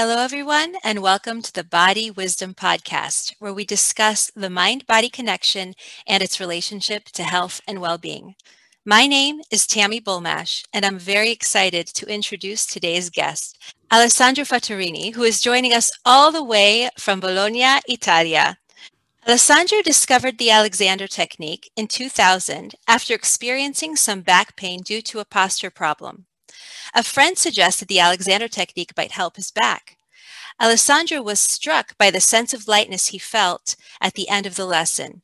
Hello, everyone, and welcome to the Body Wisdom Podcast, where we discuss the mind-body connection and its relationship to health and well-being. My name is Tammy Bulmash, and I'm very excited to introduce today's guest, Alessandro Fattorini, who is joining us all the way from Bologna, Italia. Alessandro discovered the Alexander Technique in 2000 after experiencing some back pain due to a posture problem. A friend suggested the Alexander Technique might help his back. Alessandro was struck by the sense of lightness he felt at the end of the lesson.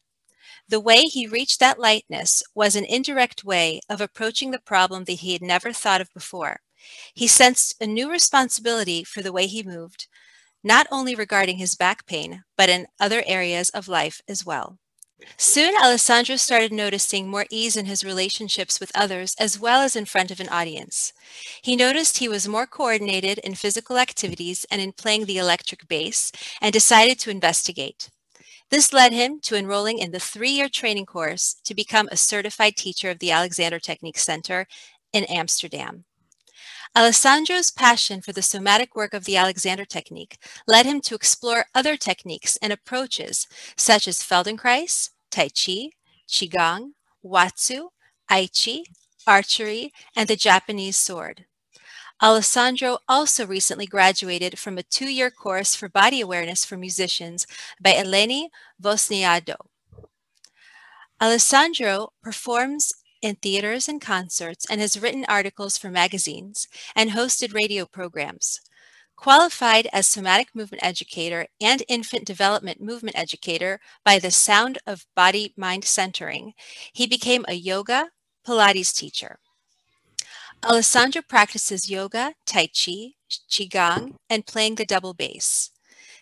The way he reached that lightness was an indirect way of approaching the problem that he had never thought of before. He sensed a new responsibility for the way he moved, not only regarding his back pain, but in other areas of life as well. Soon, Alessandro started noticing more ease in his relationships with others, as well as in front of an audience. He noticed he was more coordinated in physical activities and in playing the electric bass, and decided to investigate. This led him to enrolling in the three-year training course to become a certified teacher of the Alexander Technique Center in Amsterdam. Alessandro's passion for the somatic work of the Alexander Technique led him to explore other techniques and approaches such as Feldenkrais, Tai Chi, Qigong, Watsu, Aikido, archery, and the Japanese sword. Alessandro also recently graduated from a two-year course for body awareness for musicians by Eleni Vosniado. Alessandro performs in theaters and concerts, and has written articles for magazines and hosted radio programs. Qualified as Somatic Movement Educator and Infant Development Movement Educator by the School of Body-Mind Centering, he became a yoga Pilates teacher. Alessandro practices yoga, Tai Chi, Qigong, and playing the double bass.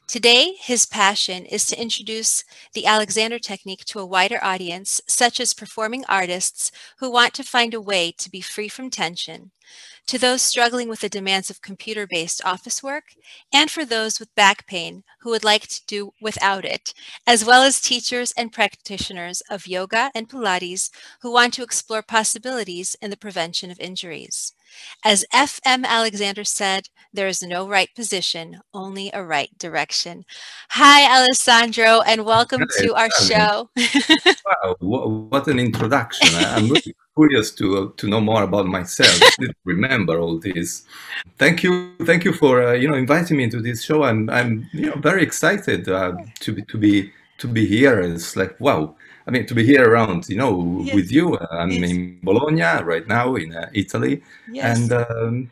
Today, his passion is to introduce the Alexander Technique to a wider audience, such as performing artists who want to find a way to be free from tension, to those struggling with the demands of computer-based office work, and for those with back pain who would like to do without it, as well as teachers and practitioners of yoga and Pilates who want to explore possibilities in the prevention of injuries. As F. M. Alexander said, there is no right position, only a right direction. Hi, Alessandro, and welcome to our show. Wow, what an introduction. I'm really curious to know more about myself. I didn't remember all this. Thank you for inviting me to this show. I'm very excited to be here. It's like, wow. I mean, to be here around, yes, with you. I'm in Bologna right now, in Italy, yes, and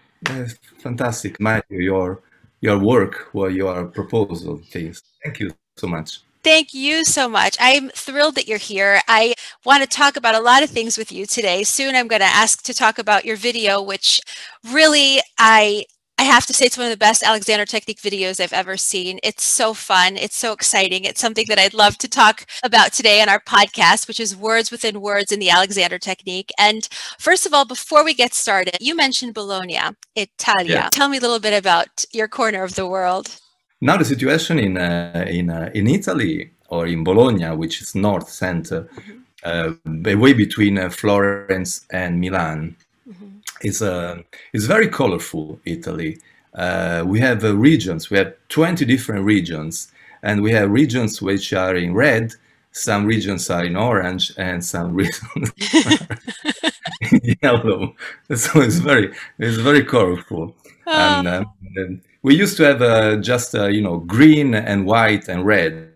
fantastic, Matt, your work, or your proposal, please. Thank you so much. Thank you so much. I'm thrilled that you're here. I want to talk about a lot of things with you today. Soon I'm going to ask to talk about your video, which really I have to say it's one of the best Alexander Technique videos I've ever seen. It's so fun. It's so exciting. It's something that I'd love to talk about today on our podcast, which is words within words in the Alexander Technique. And first of all, before we get started, you mentioned Bologna, Italia. Yeah. Tell me a little bit about your corner of the world. Now the situation in Italy, or in Bologna, which is north center, way between Florence and Milan, it's very colorful, Italy. We have regions, we have 20 different regions, and we have regions which are in red, some regions are in orange, and some regions are in yellow. So it's very colorful. Oh. And we used to have just, green and white and red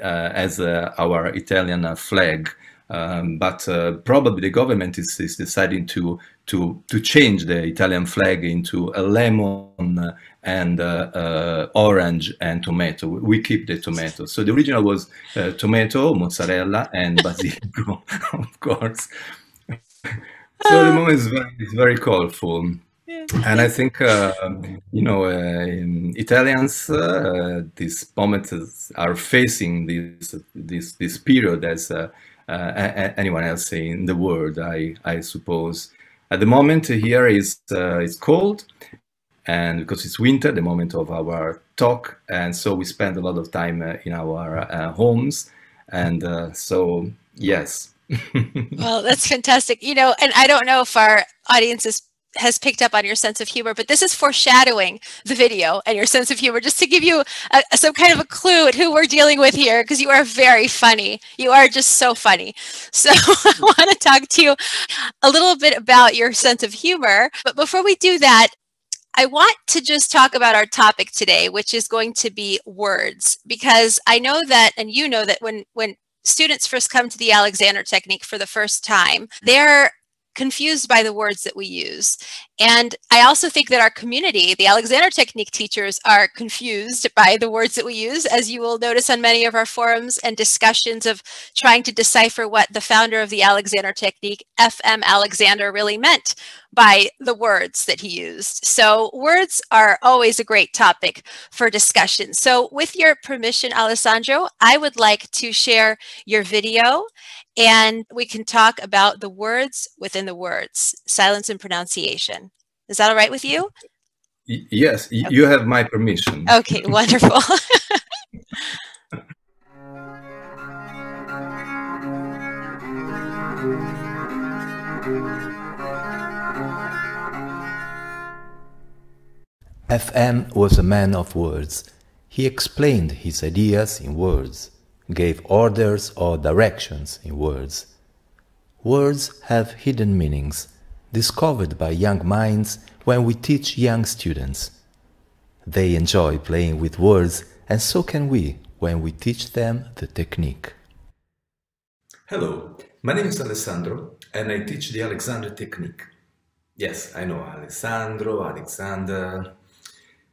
as our Italian flag. But probably the government is deciding to change the Italian flag into a lemon and orange and tomato. We keep the tomato. So the original was tomato, mozzarella, and basilico, of course. So the moment is very colorful. Yeah. And I think, Italians, this moment are facing this period as anyone else in the world, I suppose. At the moment here it's cold, and because it's winter, the moment of our talk, and so we spend a lot of time in our homes, and so yes. Well, that's fantastic. And I don't know if our audience is has picked up on your sense of humor, but this is foreshadowing the video and your sense of humor, just to give you some kind of a clue at who we're dealing with here, because you are very funny. You are just so funny. So I want to talk to you a little bit about your sense of humor. But before we do that, I want to just talk about our topic today, which is going to be words, because I know that, and you know that when students first come to the Alexander Technique for the first time, they're confused by the words that we use. And I also think that our community, the Alexander Technique teachers, are confused by the words that we use, as you will notice on many of our forums and discussions of trying to decipher what the founder of the Alexander Technique, F. M. Alexander, really meant by the words that he used. So words are always a great topic for discussion. So with your permission, Alessandro, I would like to share your video, and we can talk about the words within the words, silence and pronunciation. Is that all right with you? Yes, okay. You have my permission. Okay, wonderful. F.M. was a man of words. He explained his ideas in words, gave orders or directions in words. Words have hidden meanings, discovered by young minds when we teach young students. They enjoy playing with words, and so can we when we teach them the technique. Hello, my name is Alessandro, and I teach the Alexander Technique. Yes, I know Alessandro, Alexander.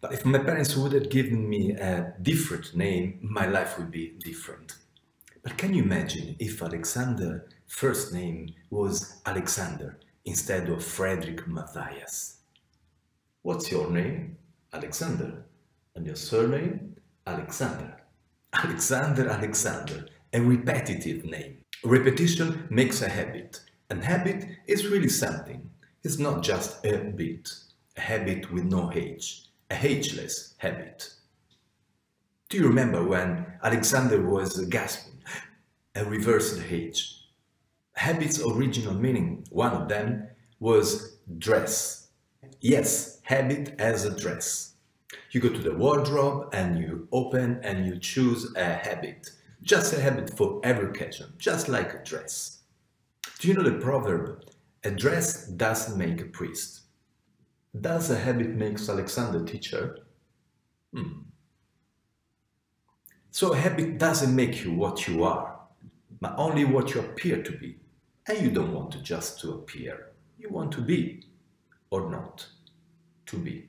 But if my parents would have given me a different name, my life would be different. But can you imagine if Alexander's first name was Alexander instead of Frederick Matthias? What's your name? Alexander. And your surname? Alexander. Alexander, Alexander. A repetitive name. Repetition makes a habit. And habit is really something. It's not just a bit. A habit with no H. A H-less habit. Do you remember when Alexander was gasping and reversed H? Habit's original meaning, one of them, was dress. Yes, habit as a dress. You go to the wardrobe and you open and you choose a habit. Just a habit for every occasion, just like a dress. Do you know the proverb, a dress doesn't make a priest? Does a habit make Alexander teacher? So a habit doesn't make you what you are, but only what you appear to be. And you don't want to just to appear. You want to be, or not, to be.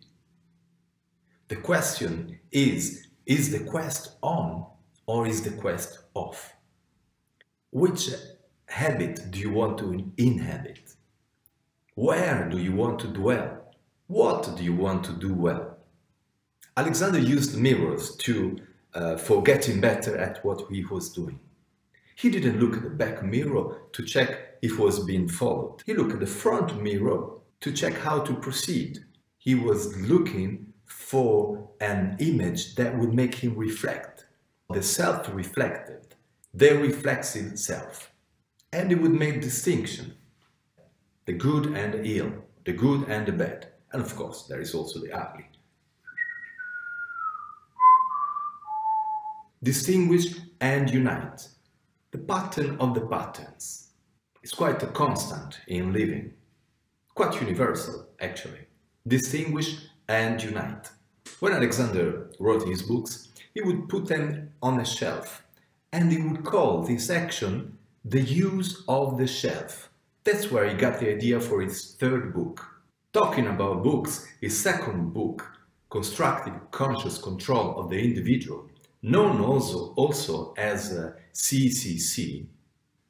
The question is the quest on or is the quest off? Which habit do you want to inhabit? Where do you want to dwell? What do you want to do well? Alexander used mirrors for getting better at what he was doing. He didn't look at the back mirror to check if he was being followed. He looked at the front mirror to check how to proceed. He was looking for an image that would make him reflect. The self reflected, the reflexive self. And it would make distinction. The good and the ill, the good and the bad. And of course, there is also the ugly. Distinguish and unite. The pattern of the patterns. It's quite a constant in living. Quite universal, actually. Distinguish and unite. When Alexander wrote his books, he would put them on a shelf. And he would call this action the use of the shelf. That's where he got the idea for his third book. Talking about books, his second book, Constructive Conscious Control of the Individual, known also as CCC,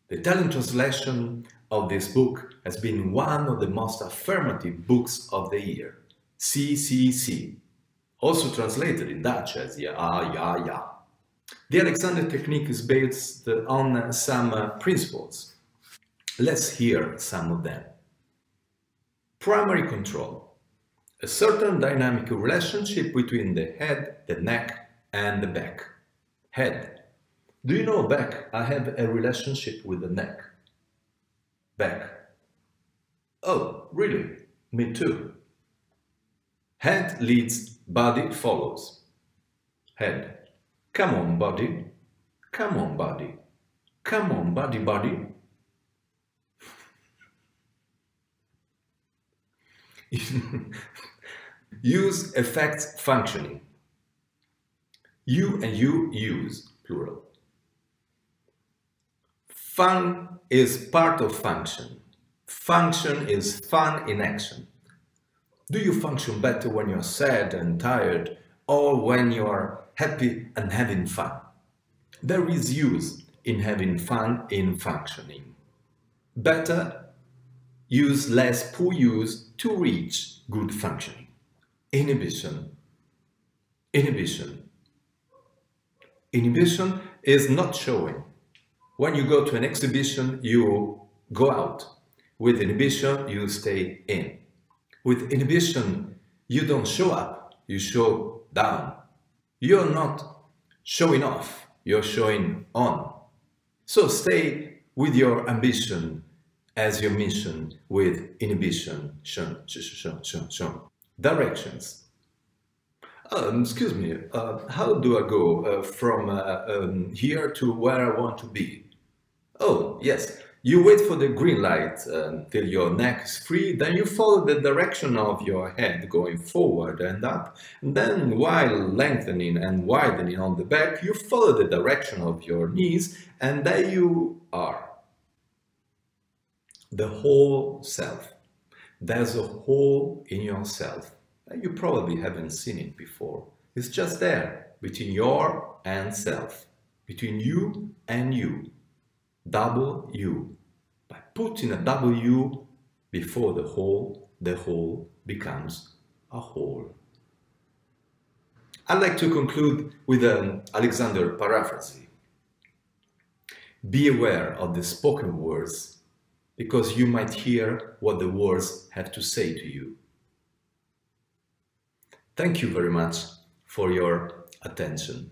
the Italian translation of this book has been one of the most affirmative books of the year. CCC, also translated in Dutch as Ja, Ja, Ja. The Alexander Technique is based on some principles. Let's hear some of them. Primary control, a certain dynamic relationship between the head, the neck, and the back. Head, do you know back? I have a relationship with the neck. Back. Oh, really? Me too. Head leads, body follows. Head. Come on, body. Come on, body. Come on, body, body. Use affects functioning. You and you use, plural. Fun is part of function. Function is fun in action. Do you function better when you're sad and tired, or when you're happy and having fun? There is use in having fun in functioning. Better use, less poor use to reach good functioning. Inhibition. Inhibition. Inhibition is not showing. When you go to an exhibition, you go out. With inhibition, you stay in. With inhibition, you don't show up, you show down. You're not showing off, you're showing on. So stay with your ambition as your mission with inhibition. Directions. Excuse me, how do I go from here to where I want to be? Oh, yes, you wait for the green light until your neck is free, then you follow the direction of your head going forward and up, and then while lengthening and widening on the back, you follow the direction of your knees, and there you are. The whole self. There's a whole in yourself. You probably haven't seen it before. It's just there, between your and self, between you and you, double you. By putting a double you before the whole becomes a whole. I'd like to conclude with an Alexander paraphrase. Be aware of the spoken words, because you might hear what the words have to say to you. Thank you very much for your attention.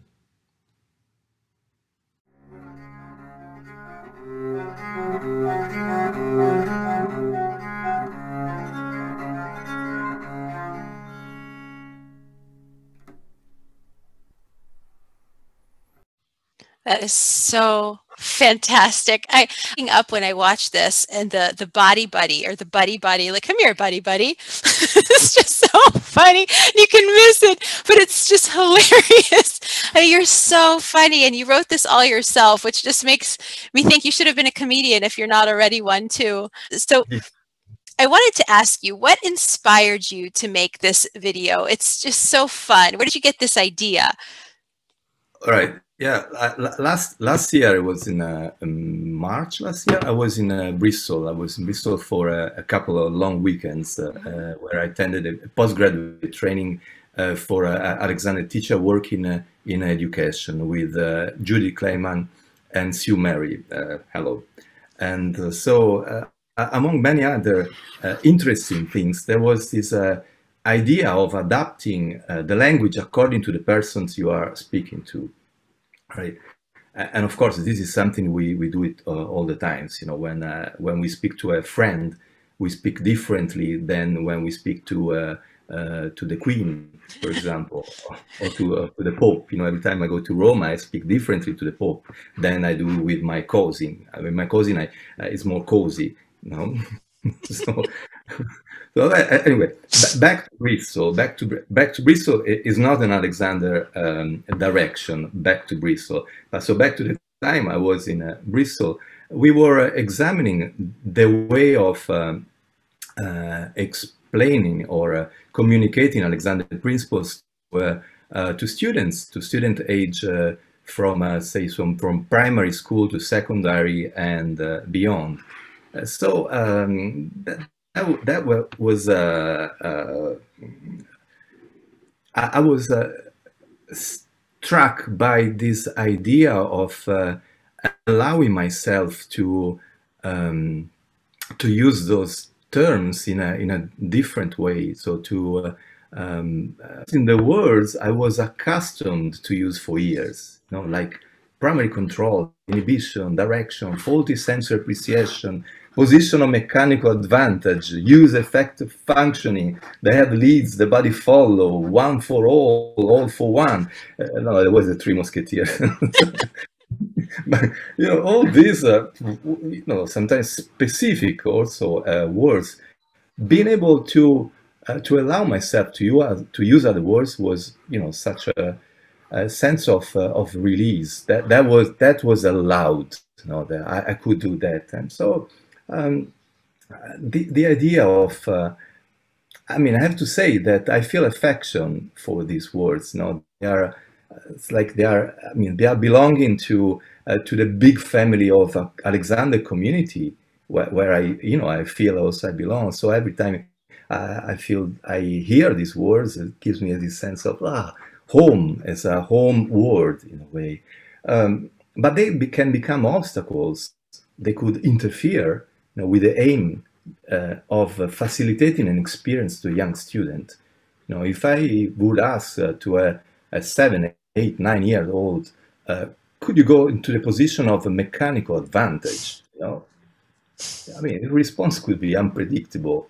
That is so fantastic. I hang up when I watch this, and the body buddy or the buddy buddy, like, come here, buddy buddy. It's just so funny. You can miss it, but it's just hilarious. I mean, you're so funny, and you wrote this all yourself, which just makes me think you should have been a comedian if you're not already one too. So I wanted to ask you, what inspired you to make this video? It's just so fun. Where did you get this idea? All right. Yeah, last year, I was in March last year, I was in Bristol. I was in Bristol for a couple of long weekends where I attended a postgraduate training for Alexander teacher working in education with Judy Clayman and Sue Mary. Hello. And so among many other interesting things, there was this idea of adapting the language according to the persons you are speaking to. Right, and of course this is something we do it all the times. You know, when we speak to a friend, we speak differently than when we speak to the Queen, for example, or to the Pope. You know, every time I go to Rome, I speak differently to the Pope than I do with my cousin. I mean, my cousin is more cozy, you know. So anyway, back to Bristol. Back to Bristol is not an Alexander direction. Back to Bristol. So back to the time I was in Bristol, we were examining the way of explaining or communicating Alexander principles to students, to student age from say from primary school to secondary and beyond. So that was I was struck by this idea of allowing myself to use those terms in a different way. So to in the words I was accustomed to use for years, you know, like primary control, inhibition, direction, faulty sensory appreciation, position of mechanical advantage, use effective functioning, the head leads, the body follow, one for all for one. No, it was the Three Musketeers. But, you know, all these, you know, sometimes specific also words. Being able to allow myself to use other words was, you know, such a sense of release that was allowed. You know, that I could do that, and so the idea of, I mean, I have to say that I feel affection for these words. You know, they are. It's like they are, I mean, they are belonging to the big family of Alexander community, where I, you know, I feel also I belong. So every time I feel, I hear these words, it gives me this sense of, home, as a home word in a way. But they can become obstacles. They could interfere, you know, with the aim of facilitating an experience to a young student. You know, if I would ask to a 7, 8, 9 year old, could you go into the position of a mechanical advantage? You know, I mean, the response could be unpredictable.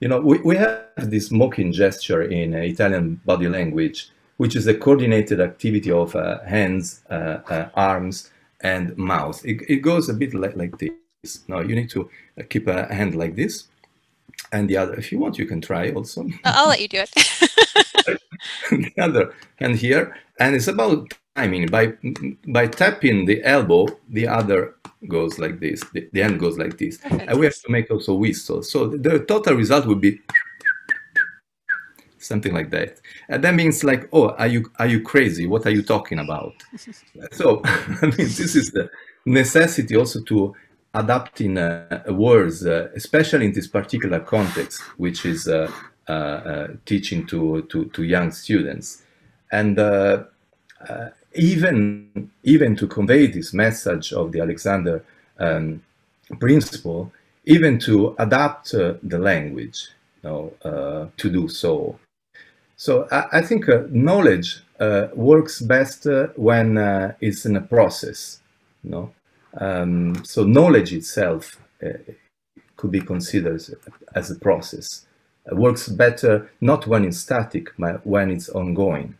You know, we have this mocking gesture in Italian body language, which is a coordinated activity of hands, arms, and mouth. It goes a bit like this. Now, you need to keep a hand like this, and the other, if you want, you can try also. I'll let you do it. The other hand here, and it's about timing. By tapping the elbow, the other goes like this, the hand goes like this. Perfect. And we have to make also whistles. So the total result would be something like that. And that means like, oh, are you crazy? What are you talking about? So, I mean, this is the necessity also to adapting words, especially in this particular context, which is teaching to young students, and even to convey this message of the Alexander principle, even to adapt the language, you know, to do so. So I think knowledge works best when it's in a process, you know. So knowledge itself could be considered as a process. Works better not when it's static, but when it's ongoing.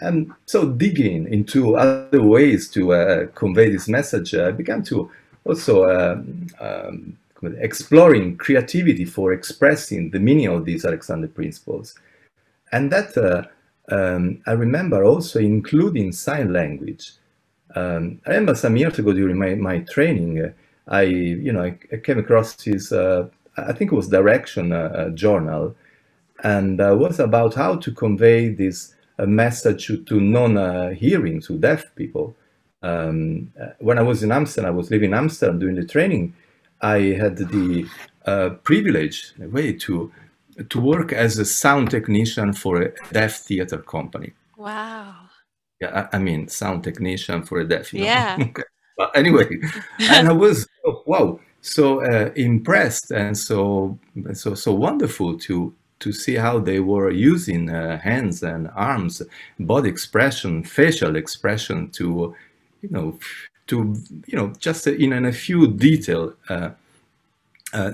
And so digging into other ways to convey this message, I began to also exploring creativity for expressing the meaning of these Alexander principles. And that I remember also including sign language. I remember some years ago during my training, I came across this I think it was Direction journal, and was about how to convey this message to non-hearing, to deaf people. When I was in Amsterdam, I was living in Amsterdam doing the training, I had the privilege, in a way, to work as a sound technician for a deaf theater company. Wow. Yeah, I mean, sound technician for a deaf, you know? Yeah. Okay. But anyway, and I was, oh, wow. So impressed and so wonderful to see how they were using hands and arms, body expression, facial expression to just in a few detailed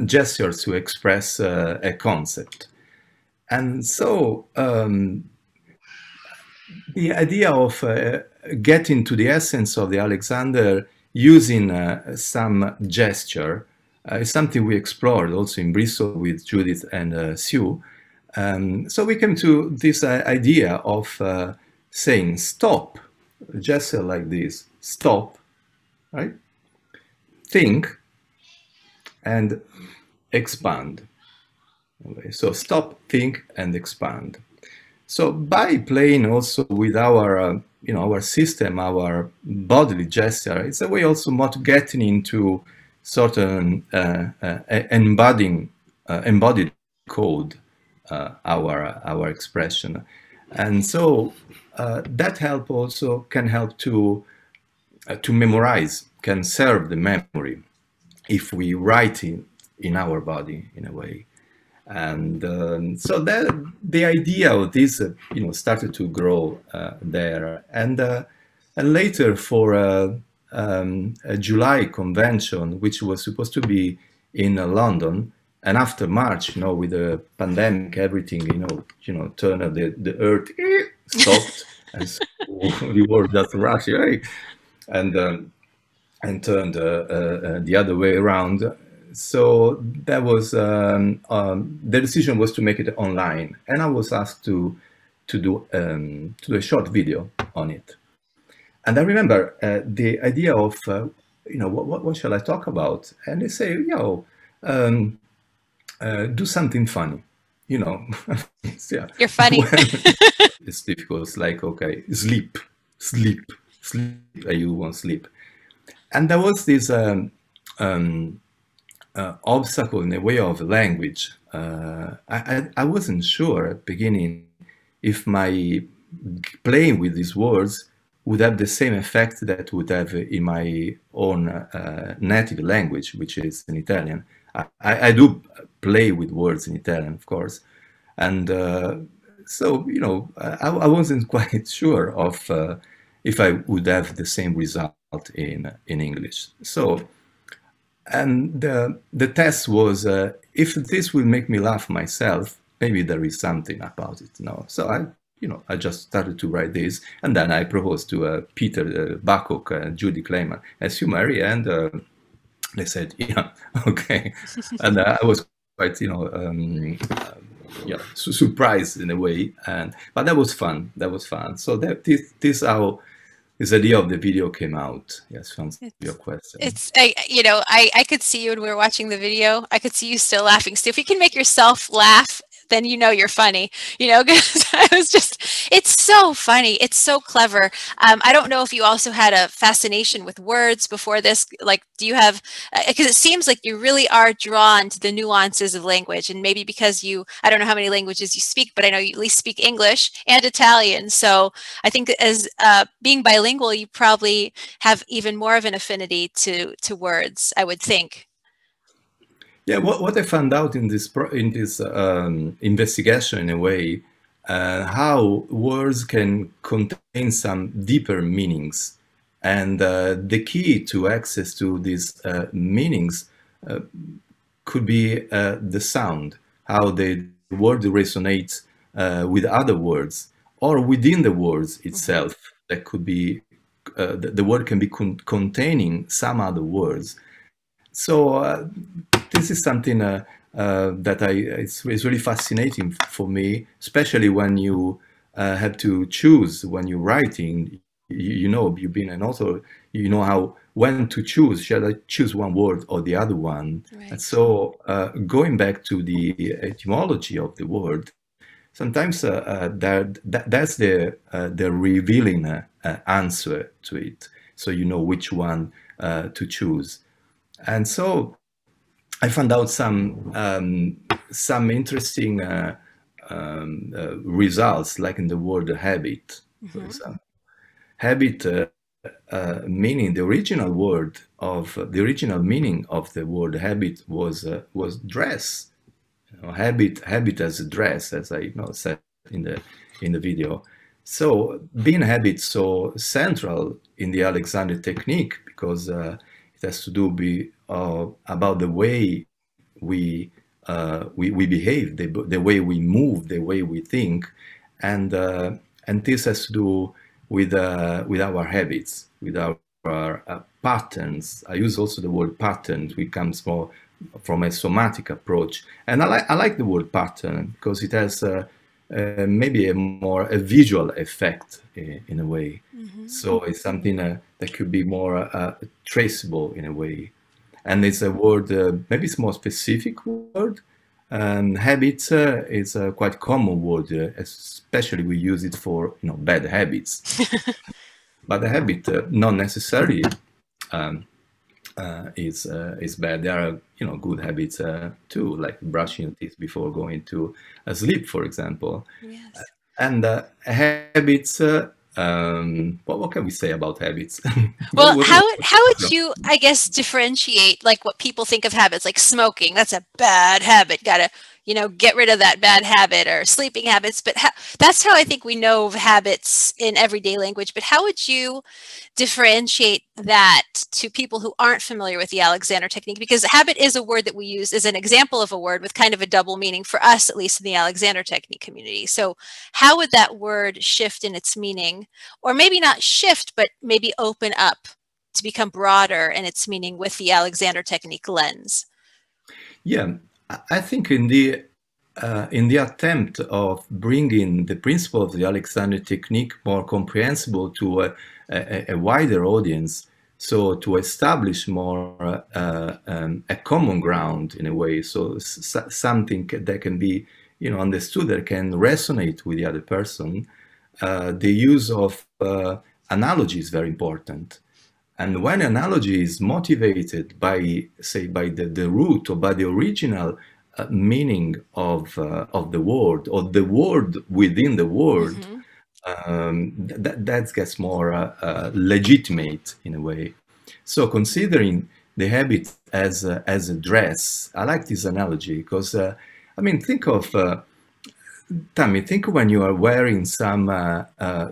gestures to express a concept. And so the idea of getting to the essence of the Alexander using some gesture is something we explored also in Bristol with Judith and Sue. So we came to this idea of saying stop, a gesture like this, stop, right? Think and expand. Okay, so stop, think and expand. So by playing also with our our system, our bodily gesture, it's a way also not getting into certain embodied code, our expression. And so that help also can help to memorize, can serve the memory if we write it in our body in a way. And so the idea of this started to grow there, and and later for a July convention, which was supposed to be in London. And after March, you know, with the pandemic, everything, you know, turned the earth stopped, and so we were just rushing, right? And turned the other way around. So that was the decision was to make it online, and I was asked to do a short video on it. And I remember the idea of you know, what shall I talk about? And they say, yo. Do something funny, you know. Yeah. You're funny. It's difficult. It's like, okay, sleep, you won't sleep. And there was this obstacle in the way of language. I wasn't sure at the beginning if my playing with these words would have the same effect that would have in my own native language, which is in Italian. I do play with words in Italian, of course, and so, you know, I wasn't quite sure of if I would have the same result in English. So, and the test was if this will make me laugh myself, maybe there is something about it, you know. So I just started to write this, and then I proposed to Peter Bakok, Judy Clayman, and Sue Mary, and they said, yeah, okay. And I was quite, you know, yeah, surprised in a way. And but that was fun. That was fun. So that this how this idea of the video came out. Yes, answer your question. It's you know, I could see you when we were watching the video. I could see you still laughing. So if you can make yourself laugh, then you know you're funny, you know, because I was just, it's so funny. It's so clever. I don't know if you also had a fascination with words before this. Like, do you have, because it seems like you really are drawn to the nuances of language, and maybe because you, I don't know how many languages you speak, but I know you at least speak English and Italian. So I think as being bilingual, you probably have even more of an affinity to words, I would think. Yeah, what I found out in this investigation, in a way, how words can contain some deeper meanings, and the key to access to these meanings could be the sound, how the word resonates with other words, or within the words itself. That could be the word can be containing some other words. So this is something that it's really fascinating for me, especially when you have to choose when you're writing. You know, you've been an author, you know how when to choose. Shall I choose one word or the other one? Right. And so going back to the etymology of the word, sometimes that's the revealing answer to it. So you know which one to choose. And so I found out some interesting results, like in the word habit. Mm-hmm. For example, habit meaning the original meaning of the word habit was dress. You know, habit as a dress, as I said in the video. So being habit so central in the Alexander technique, because it has to do with about the way we behave, the way we move, the way we think, and this has to do with our habits, with our patterns. I use also the word pattern, which comes more from a somatic approach, and I like the word pattern because it has maybe a more visual effect in a way. Mm-hmm. So it's something that could be more traceable in a way. And it's a word, maybe it's a more specific word. Habits is a quite common word, especially we use it for bad habits. But the habit not necessarily is bad. There are good habits too, like brushing your teeth before going to sleep, for example. Yes. And habits. What can we say about habits? Well, how would you, I guess, differentiate like what people think of habits, like smoking? That's a bad habit. Gotta you know, get rid of that bad habit or sleeping habits. But that's how I think we know of habits in everyday language. But how would you differentiate that to people who aren't familiar with the Alexander Technique? Because habit is a word that we use as an example of a word with kind of a double meaning for us, at least in the Alexander Technique community. So how would that word shift in its meaning? Or maybe not shift, but maybe open up to become broader in its meaning with the Alexander Technique lens? Yeah, I think in the attempt of bringing the principle of the Alexander Technique more comprehensible to a wider audience, so to establish more a common ground in a way, so something that can be, you know, understood, that can resonate with the other person, the use of analogy is very important. And when analogy is motivated by, say, by the root or by the original meaning of the word, or the word within the word, that gets more legitimate in a way. So considering the habit as a dress, I like this analogy because, I mean, think of, Tammy, think when you are wearing some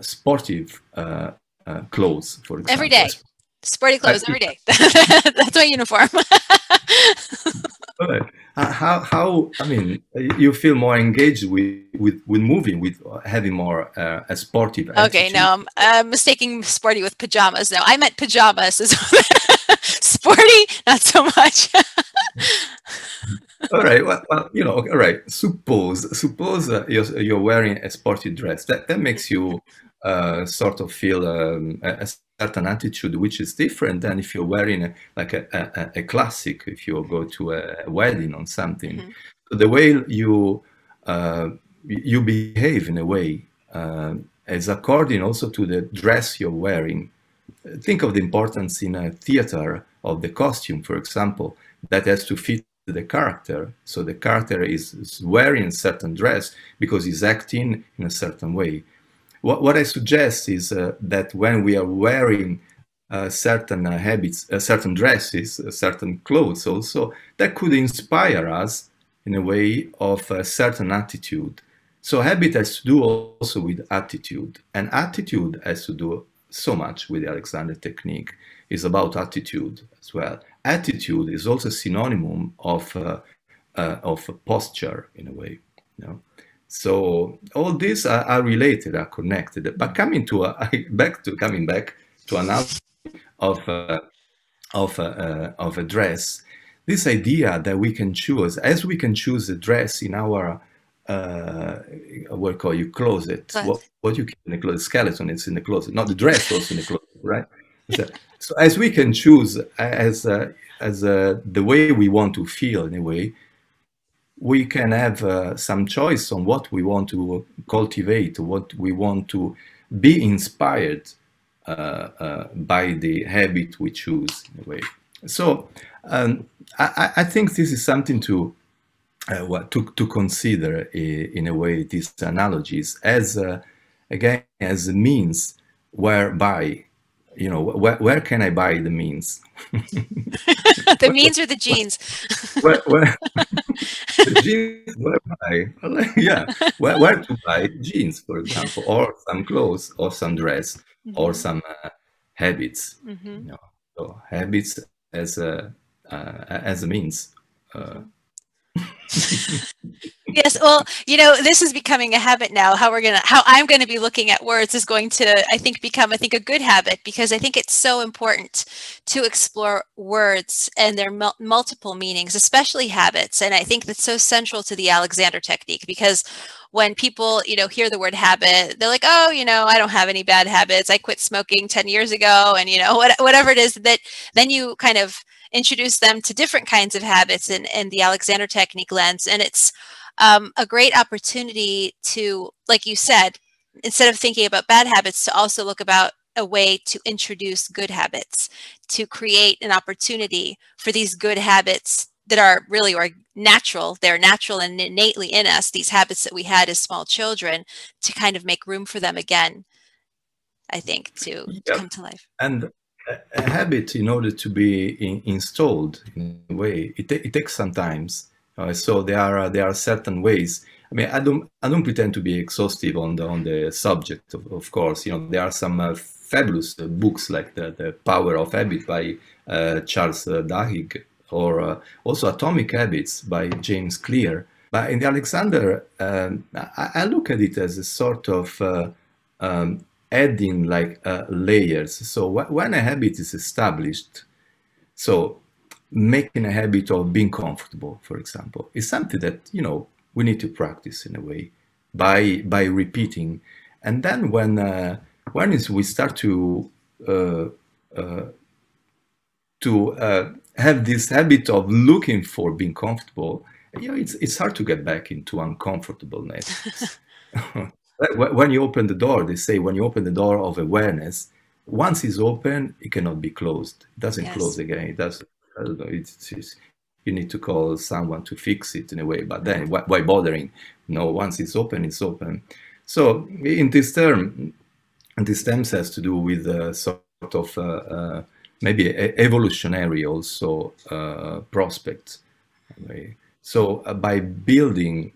sportive clothes, for example. Every day. Sporty clothes every day. That's my uniform. How, I mean, you feel more engaged with moving, with having more a sportive attitude. Okay, no, I'm mistaking sporty with pajamas. No, I meant pajamas. Sporty, not so much. All right, well, you know, all right. Suppose you're wearing a sporty dress. That makes you sort of feel a certain attitude, which is different than if you're wearing a classic, if you go to a wedding or something. So the way you behave in a way is according also to the dress you're wearing. Think of the importance in a theater of the costume, for example, that has to fit the character. So the character is wearing a certain dress because he's acting in a certain way. What I suggest is that when we are wearing certain habits, certain dresses, certain clothes also, that could inspire us in a way of a certain attitude. So habit has to do also with attitude, and attitude has to do so much with the Alexander Technique. It's about attitude as well. Attitude is also a synonym of posture in a way, you know? So all these are related, are connected. But coming back to analogy of a dress, this idea that we can choose, as we can choose a dress in our closet. What you keep in the closet, skeleton is in the closet, not the dress also in the closet, right? So as we can choose as the way we want to feel in a way, we can have some choice on what we want to cultivate, what we want to be inspired by the habit we choose in a way. So I think this is something to consider in a way, these analogies as again as a means whereby, you know, where can I buy the means? The means or the jeans? Where the jeans, where buy? Yeah, where to buy jeans, for example, or some clothes, or some dress, or some habits. You know? So habits as a means. Yes, well, you know, this is becoming a habit now. How I'm going to be looking at words is going to, I think, become, I think, a good habit, because I think it's so important to explore words and their multiple meanings, especially habits. And I think that's so central to the Alexander Technique, because when people, you know, hear the word habit, they're like, oh, you know, I don't have any bad habits. I quit smoking 10 years ago, and, you know, whatever it is that, then you kind of introduce them to different kinds of habits in the Alexander Technique lens. And it's a great opportunity to, like you said, instead of thinking about bad habits, to also look about a way to introduce good habits, to create an opportunity for these good habits that are really natural. They're natural and innately in us, these habits that we had as small children, to kind of make room for them again, I think, to come to life. And a habit, in order to be installed in a way, it takes some time. So there are certain ways. I mean, I don't pretend to be exhaustive on the subject. Of course, you know, there are some fabulous books like the Power of Habit by Charles Duhigg, or also Atomic Habits by James Clear. But in the Alexander, I look at it as a sort of adding like layers. So when a habit is established, so making a habit of being comfortable, for example, is something that, you know, we need to practice in a way by repeating. And then when we start to have this habit of looking for being comfortable, you know, it's hard to get back into uncomfortableness. When you open the door, they say, when you open the door of awareness, once it's open, it cannot be closed. It doesn't close again. It doesn't. You need to call someone to fix it in a way. But then, why bothering? No, once it's open, it's open. So in this term, has to do with a sort of maybe a evolutionary also prospect. So by building,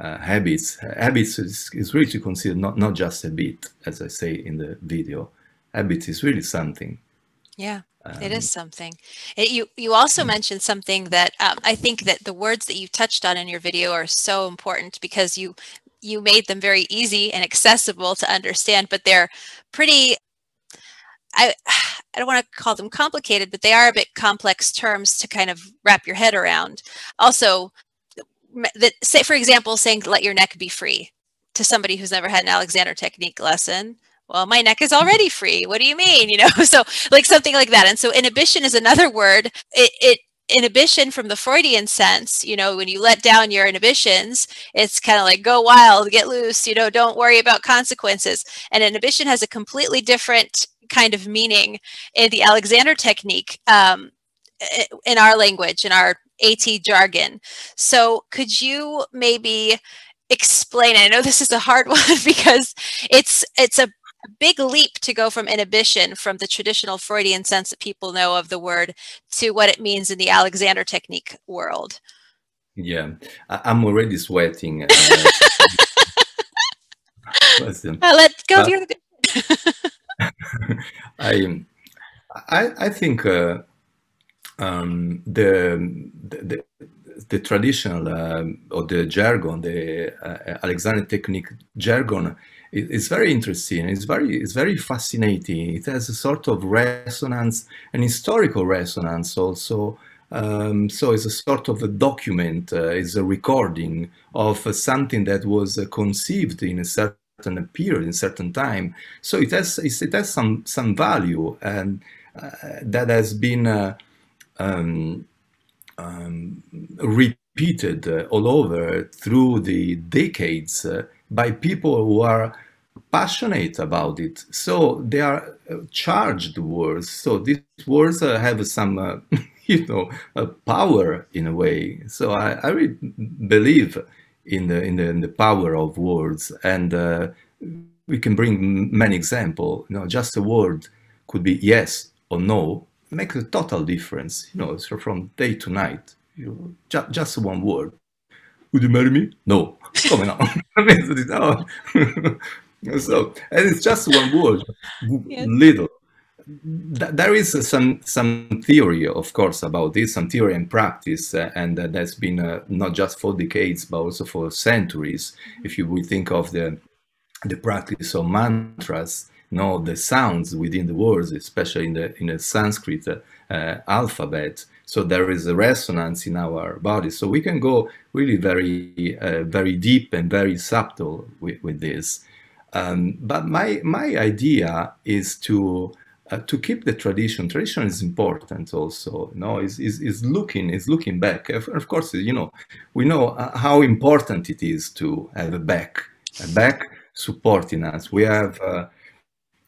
habits. Habits is really to consider not just a bit, as I say in the video. Habits is really something. Yeah, it is something. You also mentioned something that I think that the words that you touched on in your video are so important, because you made them very easy and accessible to understand, but they're pretty, I don't want to call them complicated, but they are a bit complex terms to kind of wrap your head around. Also, say, for example, saying let your neck be free to somebody who's never had an Alexander Technique lesson. Well, my neck is already free. What do you mean? You know, so like something like that. And so inhibition is another word. Inhibition from the Freudian sense, you know, when you let down your inhibitions, it's kind of like go wild, get loose, you know, don't worry about consequences. And inhibition has a completely different kind of meaning in the Alexander Technique, in our language, in our AT jargon. So could you maybe explain, I know this is a hard one because it's a big leap to go from inhibition from the traditional Freudian sense that people know of the word to what it means in the Alexander Technique world. Yeah, I'm already sweating. Let's go to your... I think the traditional or the jargon, the Alexander Technique jargon, it's very interesting. It's very fascinating. It has a sort of resonance, an historical resonance also. So it's a sort of a document, it's a recording of something that was conceived in a certain period, in a certain time. So it has some value, and that has been repeated all over through the decades. By people who are passionate about it, so they are charged words. So these words have some, you know, power in a way. So I really believe in the power of words, and we can bring many examples. You know, just a word could be yes or no, makes a total difference. You know, so from day to night, you know, just one word. Would you marry me? No. Come on. So, and it's just one word, yes. Little. There is some theory, of course, about this, some theory and practice, and that's been not just for decades, but also for centuries. If you would think of the practice of mantras, you know, the sounds within the words, especially in the Sanskrit alphabet. So there is a resonance in our body. So we can go really very, very deep and very subtle with this. But my idea is to keep the tradition. Tradition is important also. No, is looking back. Of course, you know, we know how important it is to have a back supporting us. We have.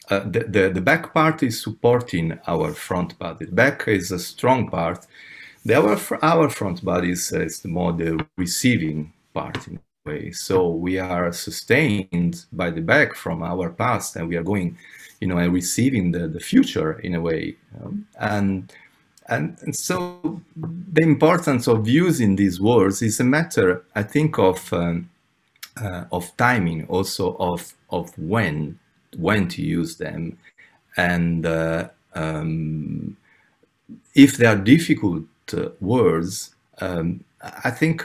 The back part is supporting our front body. The back is a strong part. Our front body is more the receiving part in a way. So we are sustained by the back from our past, and we are going, you know, and receiving the future in a way. And And so the importance of using these words is a matter, I think, of timing, also of when to use them. And if they are difficult words, I think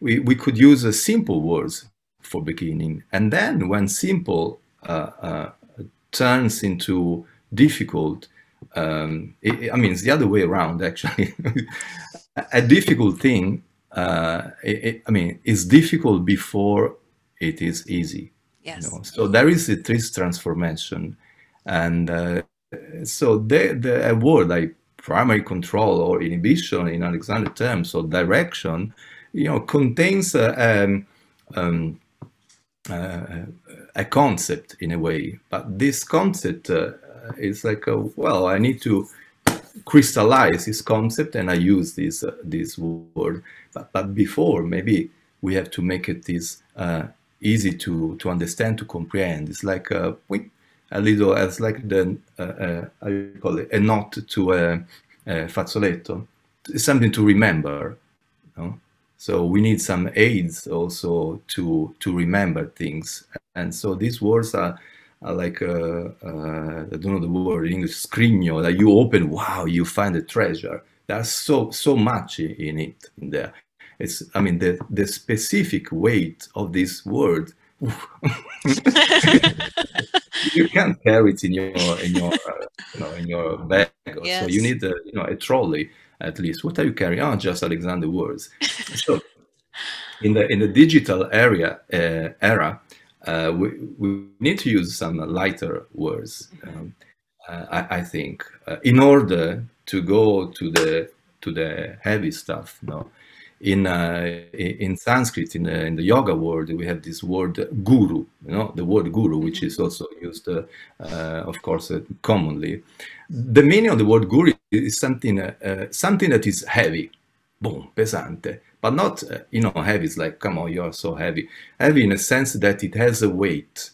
we could use simple words for beginning. And then when simple turns into difficult, I mean, it's the other way around, actually. A difficult thing, I mean, is difficult before it is easy. Yes. You know? So there is this transformation. And so the word like primary control or inhibition in Alexander terms, or direction, you know, contains a concept in a way. But this concept is like, well, I need to crystallize this concept, and I use this this word. But before, maybe we have to make it this easy to understand, to comprehend. It's like a little, as like the how you call it, a knot to a fazzoletto. It's something to remember. You know? So we need some aids also to remember things. And so these words are like I don't know the word in English, scrigno, that you open, wow, you find a treasure. There's so much in it. In there, it's, I mean, the specific weight of this word. You can't carry it in your you know, in your bag. Yes. So you need a, you know, a trolley at least. What are you carrying? Oh, just Alexander words. So in the digital area era, we need to use some lighter words. I think in order to go to the heavy stuff. No, in Sanskrit, in the yoga world, we have this word guru, you know, the word guru, which is also used, of course, commonly. The meaning of the word guru is something that is heavy, boom, pesante, but not, you know, heavy is like, come on, you're so heavy. Heavy in a sense that it has a weight.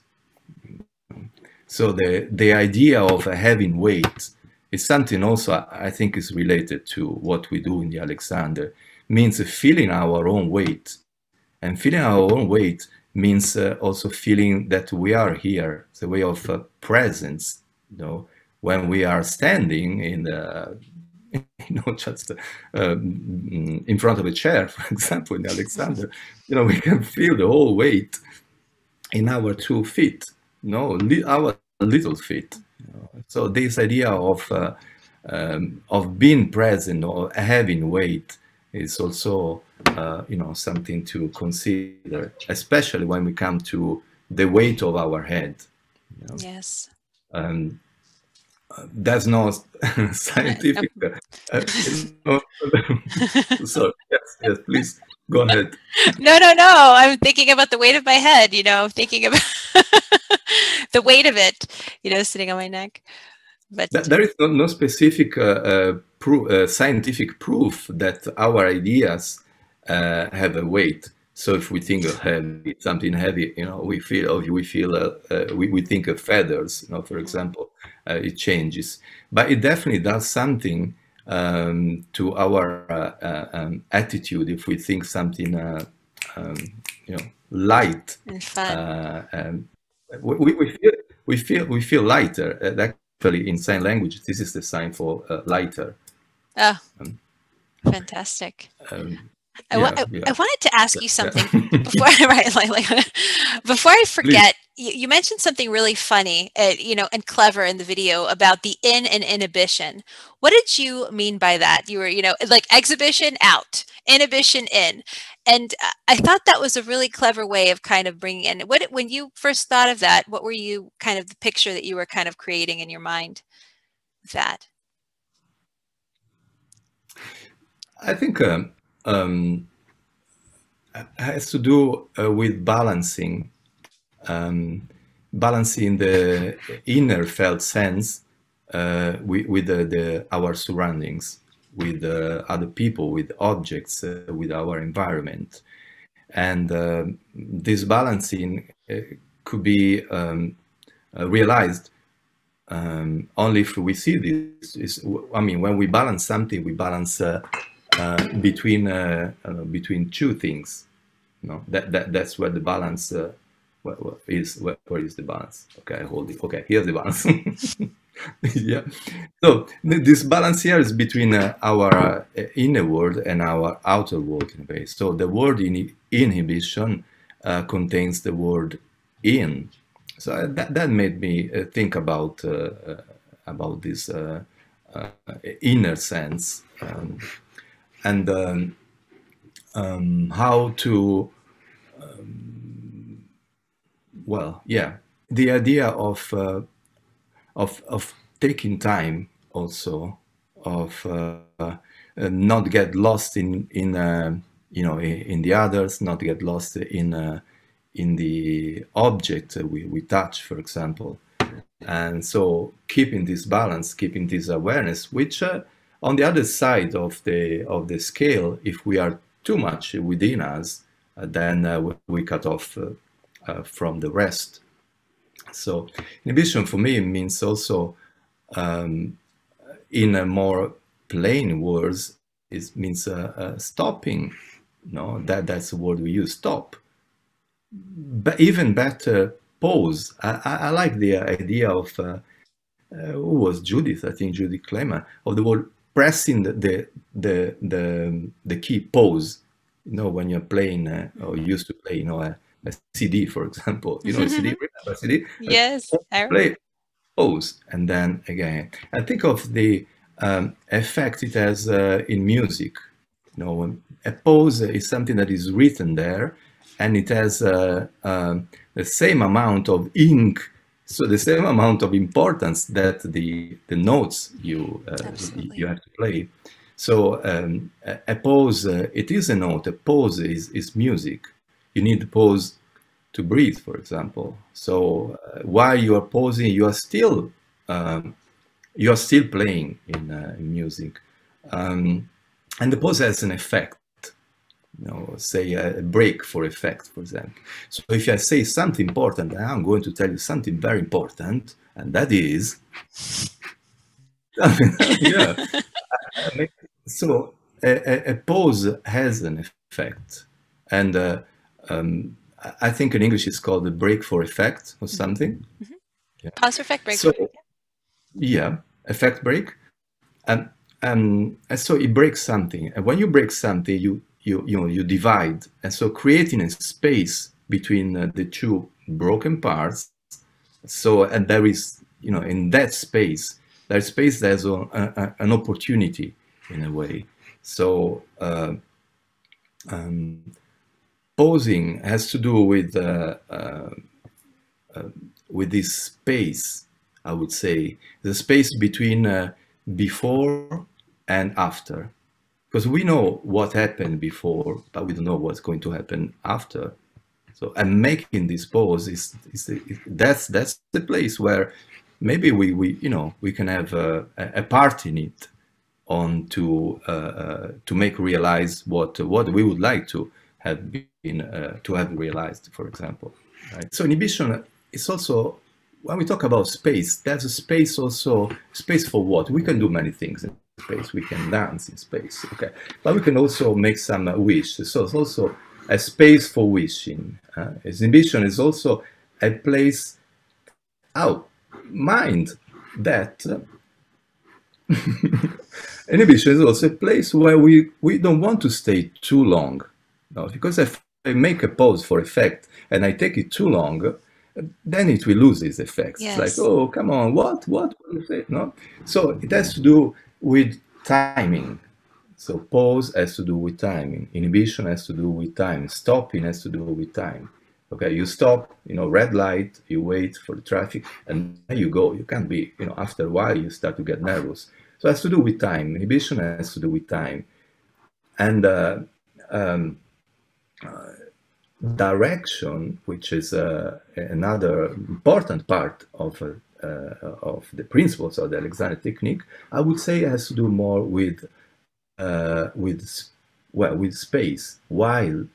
So the idea of having weight is something also, I think, is related to what we do in the Alexander. Means feeling our own weight, and feeling our own weight means also feeling that we are here. It's a way of presence, you know, when we are standing in the, you know, just in front of a chair, for example, in the Alexander, you know, we can feel the whole weight in our 2 feet, you know, our little feet. You know. So this idea of being present or having weight is also, you know, something to consider, especially when we come to the weight of our head. You know? Yes. That's not scientific. Sorry, yes, please go ahead. No. I'm thinking about the weight of my head, you know, thinking about the weight of it, you know, sitting on my neck. But there is no specific scientific proof that our ideas have a weight. So if we think of heavy, something heavy, you know, we think of feathers, you know, for example, it changes. But it definitely does something to our attitude if we think something, you know, light. And fun. We feel lighter. Actually, in sign language, this is the sign for lighter. Oh, fantastic! I wanted to ask you something before, right, before I forget. You mentioned something really funny, you know, and clever in the video about the in and inhibition. What did you mean by that? You were, you know, like exhibition out, inhibition in, and I thought that was a really clever way of kind of bringing in. What, when you first thought of that, what were you kind of the picture that you were kind of creating in your mind with that? I think it has to do with balancing. Balancing the inner felt sense with our surroundings, with other people, with objects, with our environment. And this balancing could be realized only if we see this is, I mean, when we balance something, we balance between two things. No, that's where the balance where is the balance? Okay, hold it. Okay, here's the balance. Yeah. So this balance here is between our inner world and our outer world in a way. So the word inhibition contains the word in. So that made me think about this inner sense and how to well, yeah, the idea of taking time also, of not get lost in the others, not get lost in the object we touch, for example. And so keeping this balance, keeping this awareness, which on the other side of the scale, if we are too much within us, then we cut off from the rest. So inhibition for me means also, in a more plain words, it means stopping. No, that's the word we use, stop. But even better, pause. I like the idea of who was Judith? I think Judith Klemer, of the word pressing the key pause. You know, when you're playing or used to play, you know, a CD, for example, you know, a CD, remember a CD? Yes, I play, pause, and then again. I think of the effect it has in music. You know, when a pause is something that is written there, and it has the same amount of ink, so the same amount of importance that the notes you have to play. So a pause, it is a note. A pause is music. You need pause to breathe, for example. So while you are pausing, you are still playing in music, and the pause has an effect. You know, say a break for effect, for example. So if I say something important, I'm going to tell you something very important, and that is, yeah. So a pause has an effect, and I think in English it's called a break for effect or something. Mm-hmm. Yeah. Pause, effect, break. So, yeah, effect, break, and so it breaks something. And when you break something, you divide, and so creating a space between the two broken parts. So, and there is, you know, in that space, there's an opportunity in a way. So pausing has to do with this space, I would say, the space between before and after. Because we know what happened before, but we don't know what's going to happen after. So, and making this pause that's the place where maybe we can have a part in it, on to make realize what we would like to have been to have realized, for example. Right? So inhibition is also, when we talk about space, there's a space also, space for what? We can do many things in space, we can dance in space, okay? But we can also make some wish, so it's also a space for wishing. Inhibition is also a place, mind that, inhibition is also a place where we don't want to stay too long. No, because if I make a pause for effect and I take it too long, then it will lose its effects. Yes. It's like, oh, come on, what will you say? No? So it has to do with timing. So pause has to do with timing. Inhibition has to do with time. Stopping has to do with time. Okay, you stop, you know, red light, you wait for the traffic, and there you go. You can't be, you know, after a while you start to get nervous. So it has to do with time. Inhibition has to do with time. And direction, which is another important part of the principles of the Alexander Technique, I would say has to do more with space, while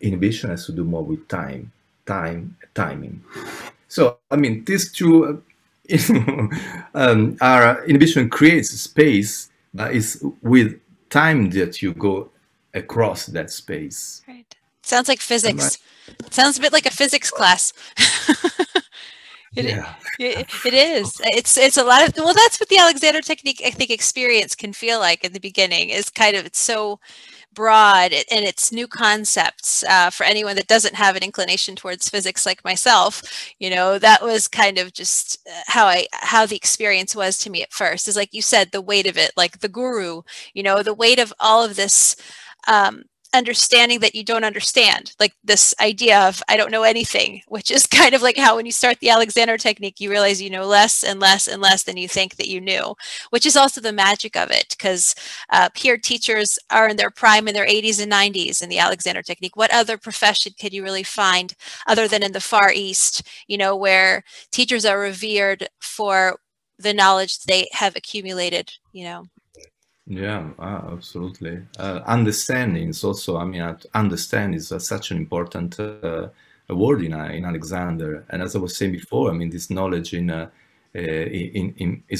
inhibition has to do more with timing. So, I mean, these two are inhibition creates space, but it's with time that you go across that space. Right. Sounds like physics. It sounds a bit like a physics class. It is. It's a lot of, well, that's what the Alexander Technique, I think, experience can feel like in the beginning. Is kind of, it's so broad and it's new concepts for anyone that doesn't have an inclination towards physics like myself. You know, that was kind of just how the experience was to me at first. Is like you said, the weight of it, like the guru, you know, the weight of all of this, understanding that you don't understand, like this idea of I don't know anything, which is kind of like how when you start the Alexander Technique, you realize you know less and less and less than you think that you knew, which is also the magic of it, because peer teachers are in their prime in their 80s and 90s in the Alexander Technique. What other profession could you really find other than in the Far East, you know, where teachers are revered for the knowledge they have accumulated, you know? Yeah, absolutely. Understanding is also, I mean, understand is such an important word in Alexander. And as I was saying before, I mean, this knowledge is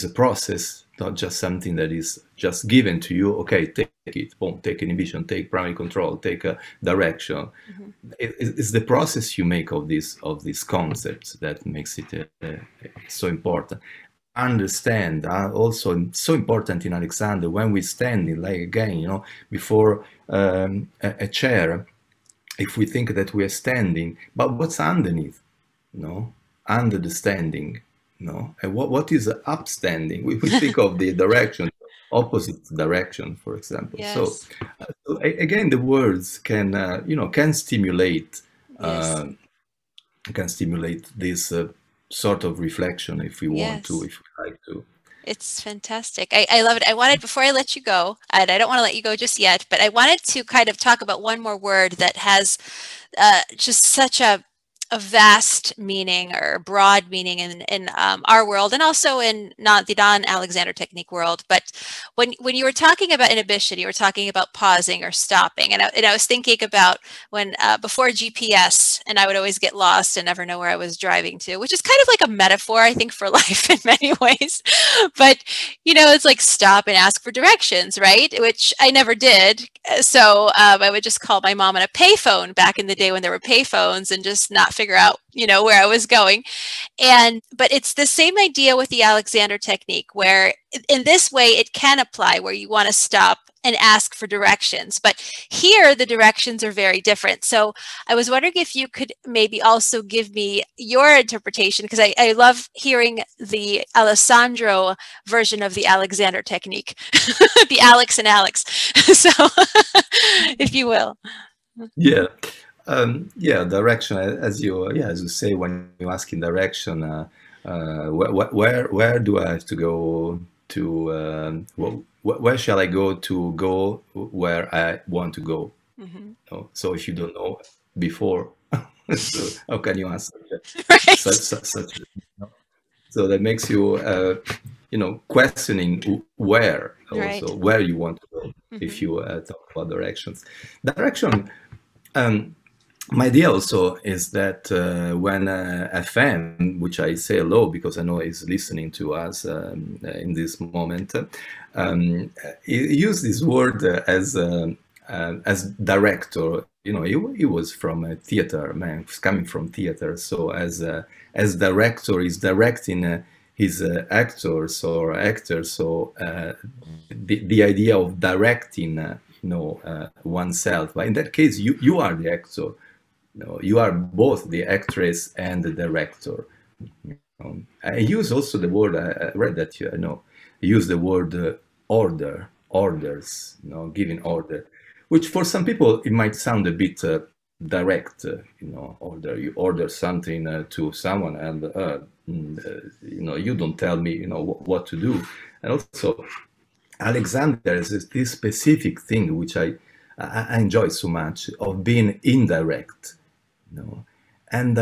a process, not just something that is just given to you. Okay, take it, boom, take inhibition, take primary control, take a direction. Mm-hmm. It's the process you make of these concepts that makes it so important. Understand are also so important in Alexander. When we stand in, like again, you know, before a chair, if we think that we are standing, but what's underneath, you know, under the standing, you know, and what is upstanding? We think of the direction, opposite direction, for example. Yes. So again, the words can, you know, can stimulate, yes, can stimulate this sort of reflection if we want to, if we like to. It's fantastic. I love it. I wanted, before I let you go, and I don't want to let you go just yet, but I wanted to kind of talk about one more word that has just such a vast meaning or broad meaning in our world, and also in not the non-Alexander Technique world. But when you were talking about inhibition, you were talking about pausing or stopping, and I was thinking about when before GPS, and I would always get lost and never know where I was driving to, which is kind of like a metaphor, I think, for life in many ways. But you know, it's like stop and ask for directions, right? Which I never did. So I would just call my mom on a payphone back in the day when there were payphones, and just not figure out, you know, where I was going. And but it's the same idea with the Alexander Technique, where in this way it can apply where you want to stop and ask for directions, but here the directions are very different. So I was wondering if you could maybe also give me your interpretation, because I love hearing the Alessandro version of the Alexander Technique, the Alex and Alex. So if you will. Yeah. Yeah, direction, as you, yeah, as you say, when you ask in direction, where do I have to go to, where shall I go to go where I want to go? Mm-hmm. So if you don't know before, so how can you answer that? Right. Such, you know? So that makes you, you know, questioning where, also, right, where you want to go, mm-hmm, if you talk about directions. Direction, my idea also is that when FM, which I say hello because I know he's listening to us in this moment, he used this word as director. You know, he was from a theater, man, coming from theater. So as director, he's directing his actors. So the idea of directing, you know, oneself. But in that case, you are the actor. No, you are both the actress and the director. I use also the word, I read that, you know, I use the word orders, you know, giving order, which for some people, it might sound a bit direct, you know, order. You order something to someone and, you know, you don't tell me, you know, what to do. And also, Alexander is this specific thing, which I enjoy so much, of being indirect. You know? And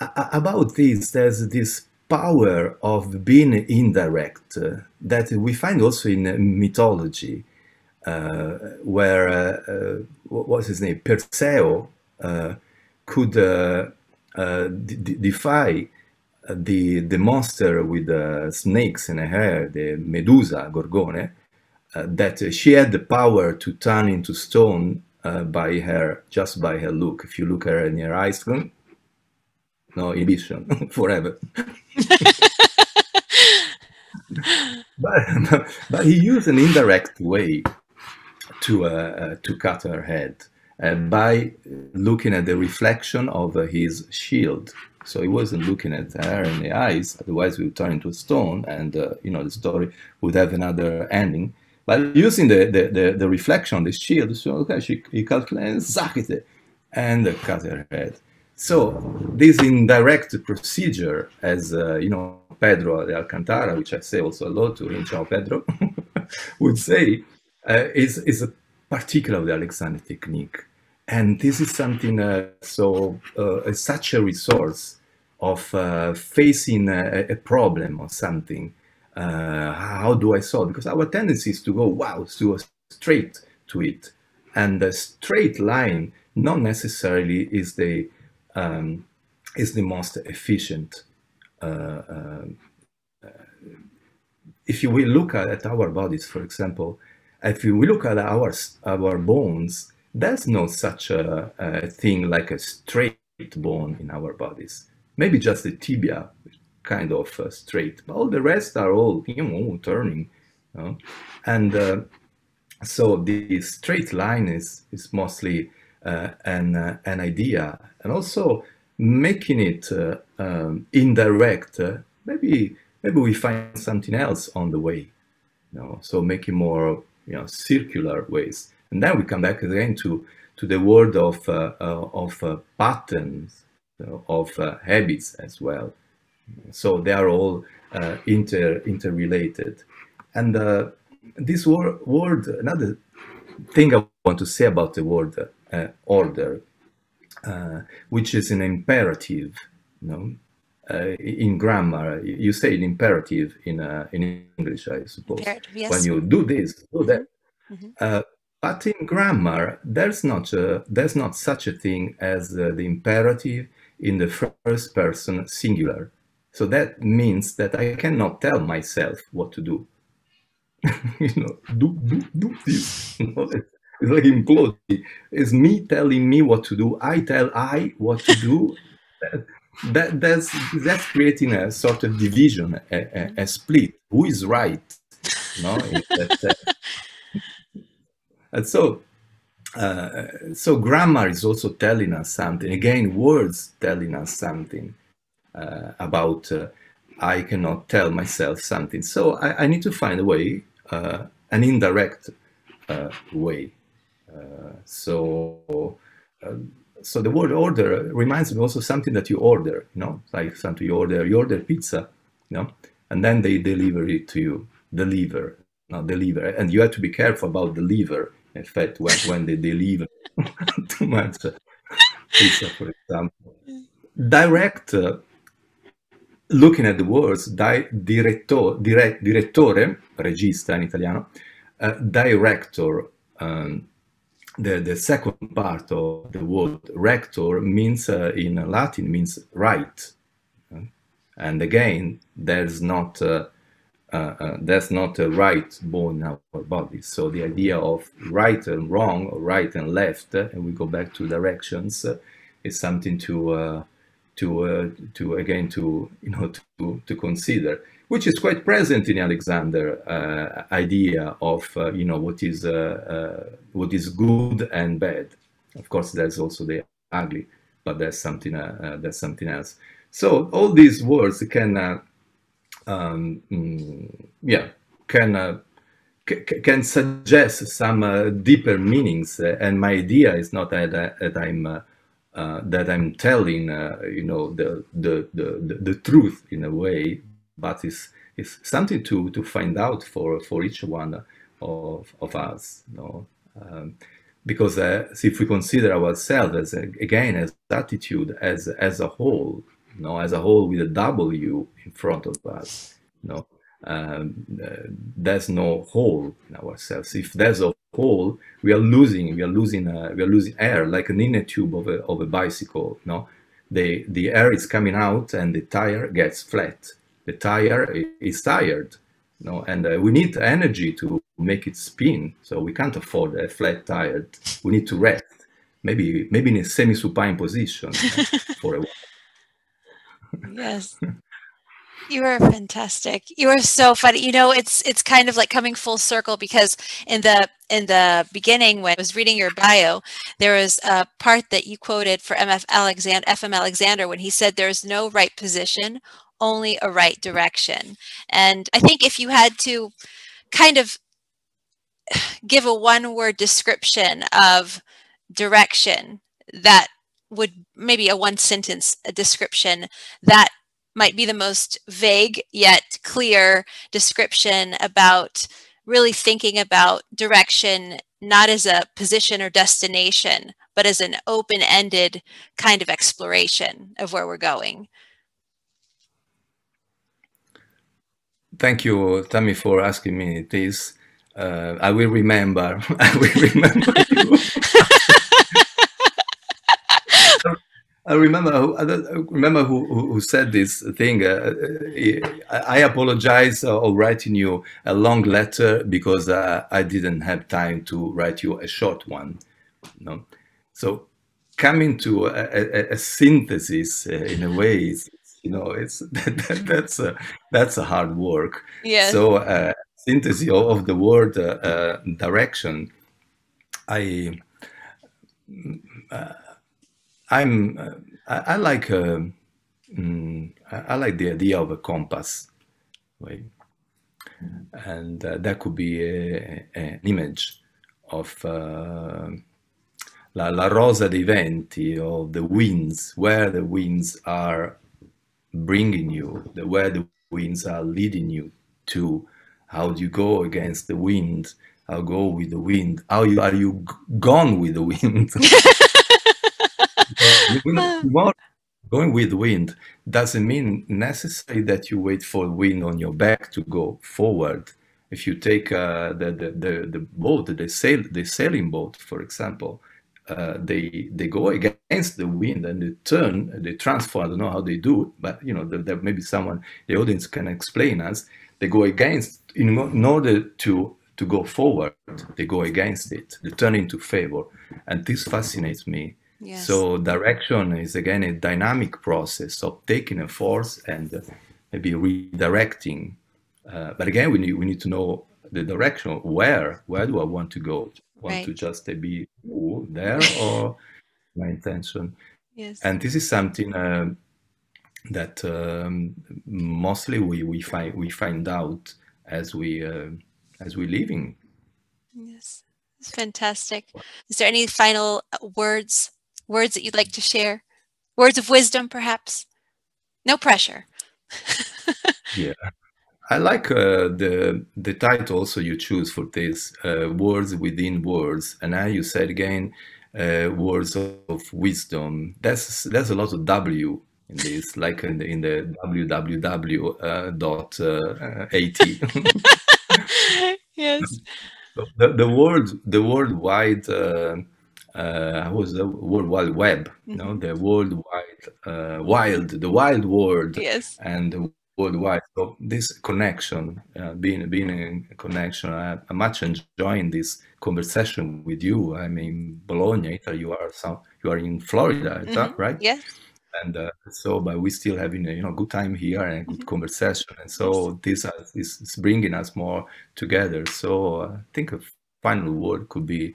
about this, there's this power of being indirect that we find also in mythology, where, what was his name, Perseo could defy the monster with snakes in her hair, the Medusa, Gorgone, that she had the power to turn into stone by her, just by her look. If you look at her in her eyes, no inhibition, forever. But he used an indirect way to cut her head by looking at the reflection of his shield. So he wasn't looking at her in the eyes, otherwise we would turn into a stone, and you know, the story would have another ending. But using the reflection on the shield, so okay, he calculated, and cut her head. So this indirect procedure, as you know, Pedro de Alcantara, which I say also hello to him, Ciao Pedro, would say, is a particular of the Alexander Technique. And this is something such a resource of facing a problem or something. How do I solve? Because our tendency is to go, wow, to straight to it. And the straight line not necessarily is the most efficient. If you will look at our bodies, for example, if you will look at our bones, there's no such a thing like a straight bone in our bodies. Maybe just the tibia, kind of straight, but all the rest are all, you know, turning. You know? And so the straight line is mostly an idea, and also making it indirect. Maybe we find something else on the way. You know? So making more, you know, circular ways. And then we come back again to the world of patterns, of habits as well. So they are all interrelated. And this word, another thing I want to say about the word order, which is an imperative, you know, in grammar. You say an imperative in English, I suppose. Imperative, yes. When you do this, do that. Mm-hmm. But in grammar, there's not such a thing as the imperative in the first person singular. So that means that I cannot tell myself what to do. You know, do this. You know, it's like imploding. It's me telling me what to do. I tell I what to do. That's creating a sort of division, a split. Who is right? You know, and so, grammar is also telling us something. Again, words telling us something about I cannot tell myself something. So I need to find a way, an indirect way. So the word order reminds me also something that you order. You know, like something you order pizza, you know, and then they deliver it to you. Deliver, and you have to be careful about deliver. In fact, when they deliver too much pizza, for example. Direct, looking at the words, direttore, regista in Italiano, director, the second part of the word rector means, in Latin, means right. And again, there's not a right bone in our body. So the idea of right and wrong, or right and left, and we go back to directions, is something to consider, which is quite present in Alexander's idea of you know, what is good and bad. Of course, there's also the ugly, but there's something else. So all these words can suggest some deeper meanings, and my idea is not that I'm telling you know, the truth in a way, but it's something to find out for each one of us, you know? Because if we consider ourselves as again as attitude, as a whole. No, as a whole with a W in front of us. No, there's no hole in ourselves. If there's a hole, we are losing air, like an inner tube of a bicycle. No, the air is coming out and the tire gets flat. The tire is tired, you know, and we need energy to make it spin. So we can't afford a flat tire. We need to rest, maybe in a semi-supine position for a while. Yes. You are fantastic. You are so funny. You know, it's kind of like coming full circle, because in the beginning, when I was reading your bio, there was a part that you quoted for F. M. Alexander, when he said, "There's no right position, only a right direction." And I think if you had to kind of give a one-word description of direction, that would maybe a one-sentence description, that might be the most vague yet clear description about really thinking about direction, not as a position or destination, but as an open-ended kind of exploration of where we're going. Thank you, Tammy, for asking me this. I will remember. I will remember you. I remember who said this thing. I apologize for writing you a long letter, because I didn't have time to write you a short one. No? So coming to a synthesis in a way, is, you know, it's that's a hard work. Yes. So synthesis of the word direction. I like the idea of a compass, right? And that could be an image of la rosa dei venti, or the winds, where the winds are bringing you, where the winds are leading you to. How do you go against the wind? How go with the wind? How are you gone with the wind? Going with wind doesn't mean necessarily that you wait for wind on your back to go forward. If you take the boat, the sailing boat, for example, they go against the wind and they turn, they transfer. I don't know how they do it, but you know, there may be someone, the audience can explain us. They go against in order to go forward. They go against it. They turn into favor, and this fascinates me. Yes. So direction is again a dynamic process of taking a force and maybe redirecting. But again, we need to know the direction. Where do I want to go? Want to just be there, or my intention? Yes. And this is something that mostly we find out as we living. Yes, it's fantastic. Is there any final words? Words that you'd like to share? Words of wisdom, perhaps? No pressure. Yeah. I like the title also you choose for this, Words Within Words. And now you said again, Words of Wisdom. That's a lot of W in this, like in the www.at. Yes. The world wide web, you know, the world wide the wild world. Yes. And the world wide. So this connection, being in connection, I'm much enjoying this conversation with you. I'm in Bologna, Italy. You are in Florida, is that right? Yes. And but we still having a, you know, good time here and good conversation, and so this is bringing us more together. So I think a final word could be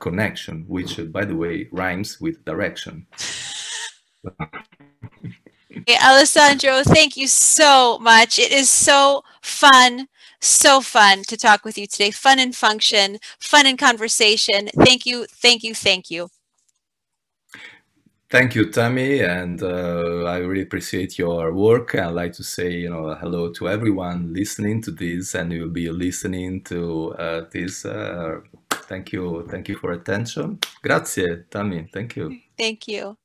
connection, which by the way rhymes with direction. Hey, Alessandro, thank you so much. It is so fun to talk with you today. Fun in function, fun in conversation. Thank you. Thank you, Tammy, and I really appreciate your work. I'd like to say, you know, hello to everyone listening to this, and you'll be listening to this. Thank you for attention. Grazie, Tammy. Thank you. Thank you.